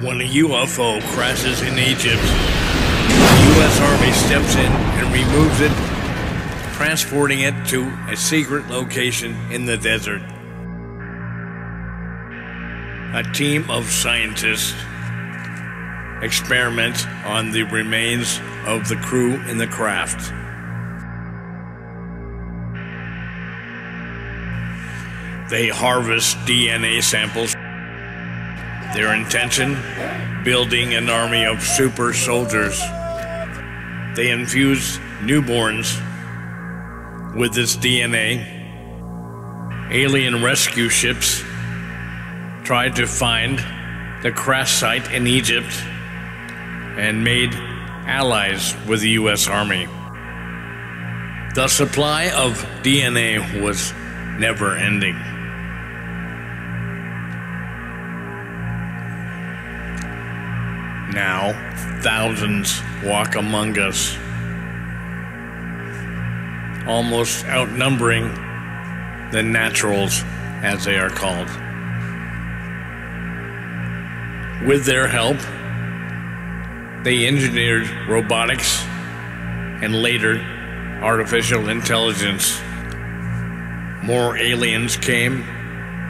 When a UFO crashes in Egypt, the U.S. Army steps in and removes it, transporting it to a secret location in the desert. A team of scientists experiment on the remains of the crew in the craft. They harvest DNA samples. Their intention? Building an army of super soldiers. They infuse newborns with its DNA. Alien rescue ships tried to find the crash site in Egypt and made allies with the U.S. Army. The supply of DNA was never ending. Now, thousands walk among us, almost outnumbering the naturals, as they are called. With their help, they engineered robotics and later artificial intelligence. More aliens came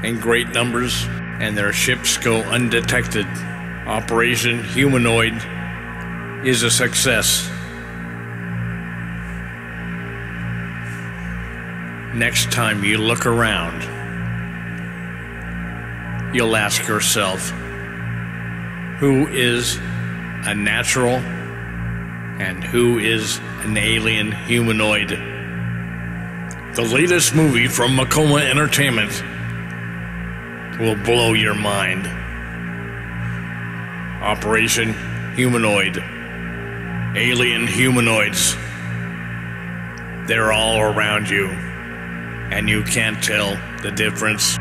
in great numbers, and their ships go undetected. Operation Humanoid is a success. Next time you look around, you'll ask yourself, who is a natural and who is an alien humanoid? The latest movie from Macoma Entertainment will blow your mind. Operation Humanoid. Alien humanoids. They're all around you, and you can't tell the difference.